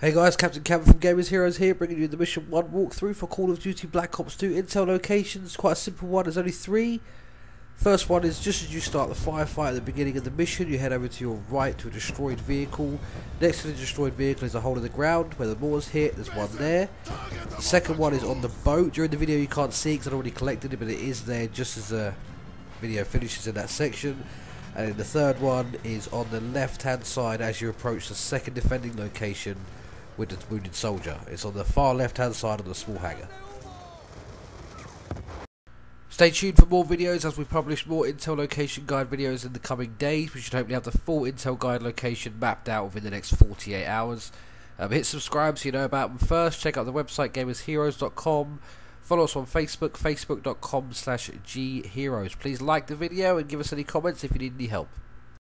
Hey guys, Captain Cam from Gamers Heroes here, bringing you the Mission 1 walkthrough for Call of Duty Black Ops 2 intel locations. Quite a simple one, there's only three. First one is just as you start the firefight at the beginning of the mission, you head over to your right to a destroyed vehicle. Next to the destroyed vehicle is a hole in the ground where the mortars hit, there's one there. The second one is on the boat. During the video you can't see because I've already collected it, but it is there just as the video finishes in that section. And then the third one is on the left hand side as you approach the second defending location with the wounded soldier. It's on the far left hand side of the small hangar. Stay tuned for more videos as we publish more intel location guide videos in the coming days. We should hopefully have the full intel guide location mapped out within the next 48 hours. Hit subscribe so you know about them first. Check out the website gamersheroes.com. Follow us on Facebook, facebook.com/gheroes. Please like the video and give us any comments if you need any help.